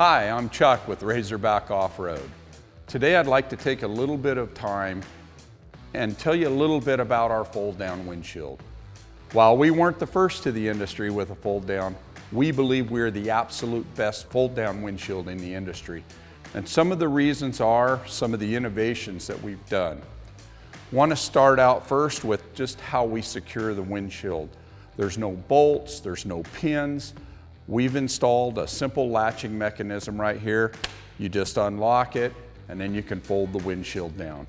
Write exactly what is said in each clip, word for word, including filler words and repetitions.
Hi, I'm Chuck with Razorback Off-Road. Today I'd like to take a little bit of time and tell you a little bit about our fold-down windshield. While we weren't the first to the industry with a fold-down, we believe we're the absolute best fold-down windshield in the industry. And some of the reasons are some of the innovations that we've done. Want to start out first with just how we secure the windshield. There's no bolts, there's no pins. We've installed a simple latching mechanism right here. You just unlock it and then you can fold the windshield down.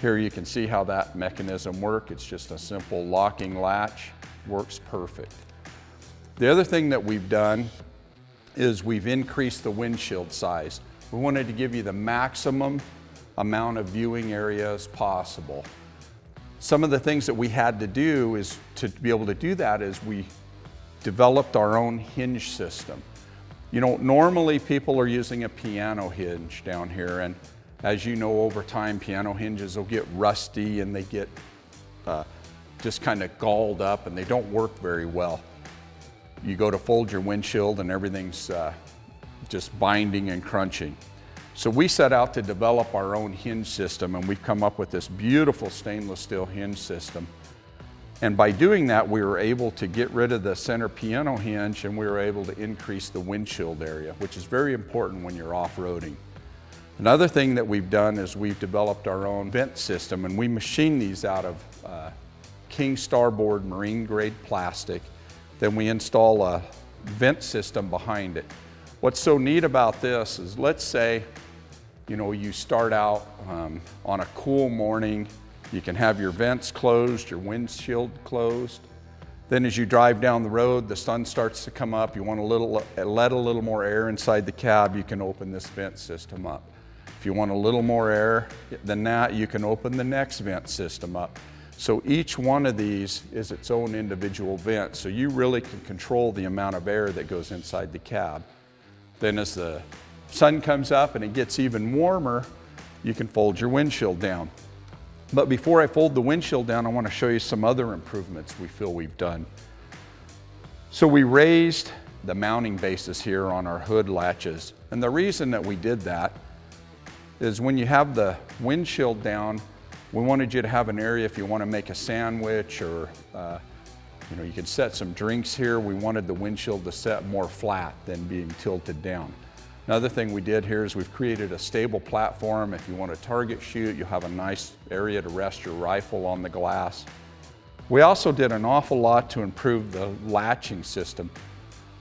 Here you can see how that mechanism works. It's just a simple locking latch, works perfect. The other thing that we've done is we've increased the windshield size. We wanted to give you the maximum amount of viewing areas possible. Some of the things that we had to do is to be able to do that is we developed our own hinge system. You know, normally people are using a piano hinge down here, and as you know, over time piano hinges will get rusty and they get uh, just kind of galled up and they don't work very well. You go to fold your windshield and everything's uh, just binding and crunching. So we set out to develop our own hinge system, and we've come up with this beautiful stainless steel hinge system. And by doing that, we were able to get rid of the center piano hinge, and we were able to increase the windshield area, which is very important when you're off-roading. Another thing that we've done is we've developed our own vent system, and we machine these out of uh, King Starboard marine grade plastic. Then we install a vent system behind it. What's so neat about this is, let's say, you know, you start out um, on a cool morning. You can have your vents closed, your windshield closed. Then as you drive down the road, the sun starts to come up. You want a little, let a little more air inside the cab, you can open this vent system up. If you want a little more air than that, you can open the next vent system up. So each one of these is its own individual vent, so you really can control the amount of air that goes inside the cab. Then as the sun comes up and it gets even warmer, you can fold your windshield down. But before I fold the windshield down, I want to show you some other improvements we feel we've done. So we raised the mounting bases here on our hood latches. And the reason that we did that is when you have the windshield down, we wanted you to have an area if you want to make a sandwich or uh, you know, you could set some drinks here. We wanted the windshield to set more flat than being tilted down. Another thing we did here is we've created a stable platform. If you want to target shoot, you'll have a nice area to rest your rifle on the glass. We also did an awful lot to improve the latching system.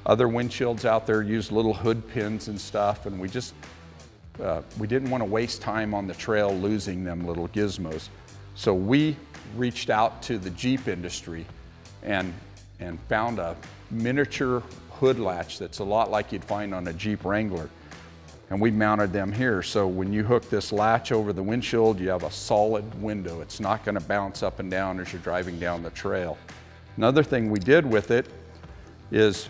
Other windshields out there use little hood pins and stuff, and we just, uh, we didn't want to waste time on the trail losing them little gizmos. So we reached out to the Jeep industry and, and found a miniature hood latch that's a lot like you'd find on a Jeep Wrangler, and we mounted them here. So when you hook this latch over the windshield, you have a solid window. It's not going to bounce up and down as you're driving down the trail. Another thing we did with it is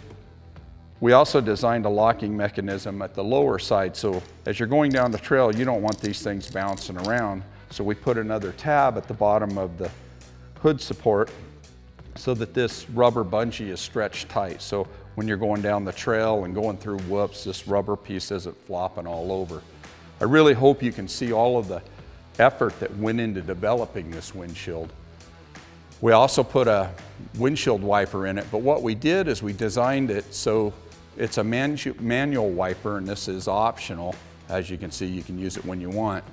we also designed a locking mechanism at the lower side, so as you're going down the trail you don't want these things bouncing around. So we put another tab at the bottom of the hood support so that this rubber bungee is stretched tight. So when you're going down the trail and going through whoops, this rubber piece isn't flopping all over. I really hope you can see all of the effort that went into developing this windshield. We also put a windshield wiper in it, but what we did is we designed it so it's a manu manual wiper, and this is optional. As you can see, you can use it when you want.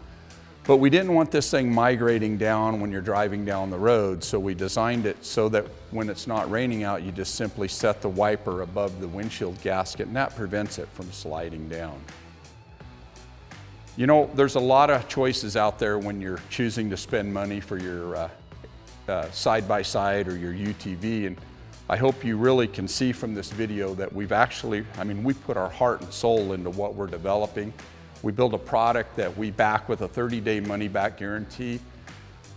But we didn't want this thing migrating down when you're driving down the road, so we designed it so that when it's not raining out, you just simply set the wiper above the windshield gasket, and that prevents it from sliding down. You know, there's a lot of choices out there when you're choosing to spend money for your side-by-side uh, uh, or your U T V, and I hope you really can see from this video that we've actually, I mean, we put our heart and soul into what we're developing. We build a product that we back with a thirty day money-back guarantee.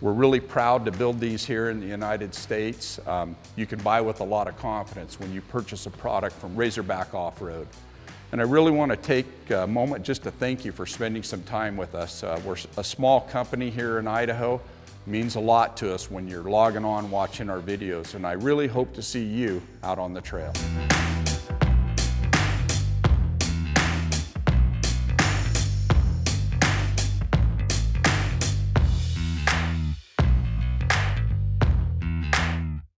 We're really proud to build these here in the United States. Um, you can buy with a lot of confidence when you purchase a product from Razorback Off-Road. And I really want to take a moment just to thank you for spending some time with us. Uh, we're a small company here in Idaho. It means a lot to us when you're logging on watching our videos, and I really hope to see you out on the trail.